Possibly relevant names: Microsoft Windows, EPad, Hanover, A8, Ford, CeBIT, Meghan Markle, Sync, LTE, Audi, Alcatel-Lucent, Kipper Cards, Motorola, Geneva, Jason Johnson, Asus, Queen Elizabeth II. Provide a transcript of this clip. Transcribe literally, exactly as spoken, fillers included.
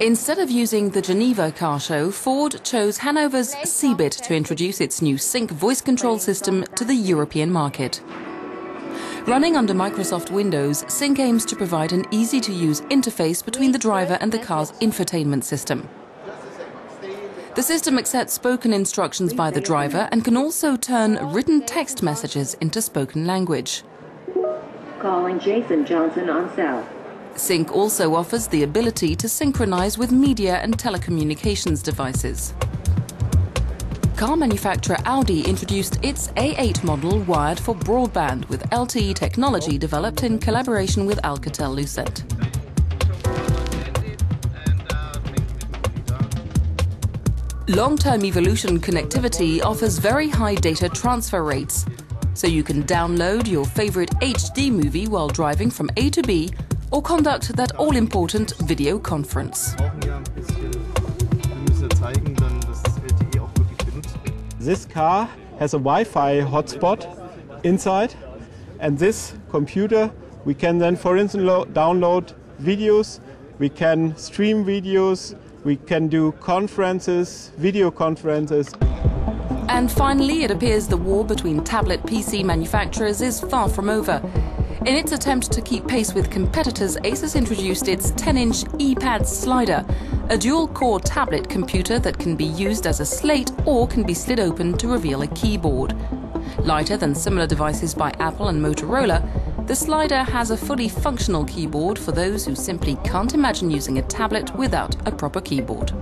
Instead of using the Geneva car show, Ford chose Hanover's CeBIT to introduce its new Sync voice control system to the European market. Running under Microsoft Windows, Sync aims to provide an easy-to-use interface between the driver and the car's infotainment system. The system accepts spoken instructions by the driver and can also turn written text messages into spoken language. Calling Jason Johnson on cell. Sync also offers the ability to synchronize with media and telecommunications devices. Car manufacturer Audi introduced its A eight model wired for broadband with L T E technology developed in collaboration with Alcatel-Lucent. Long-term evolution connectivity offers very high data transfer rates, so you can download your favorite H D movie while driving from A to B, or conduct that all-important video conference. This car has a Wi-Fi hotspot inside, and this computer, we can then, for instance, download videos, we can stream videos, we can do conferences, video conferences. And finally, it appears the war between tablet P C manufacturers is far from over. In its attempt to keep pace with competitors, Asus introduced its ten inch EPad slider, a dual-core tablet computer that can be used as a slate or can be slid open to reveal a keyboard. Lighter than similar devices by Apple and Motorola, the slider has a fully functional keyboard for those who simply can't imagine using a tablet without a proper keyboard.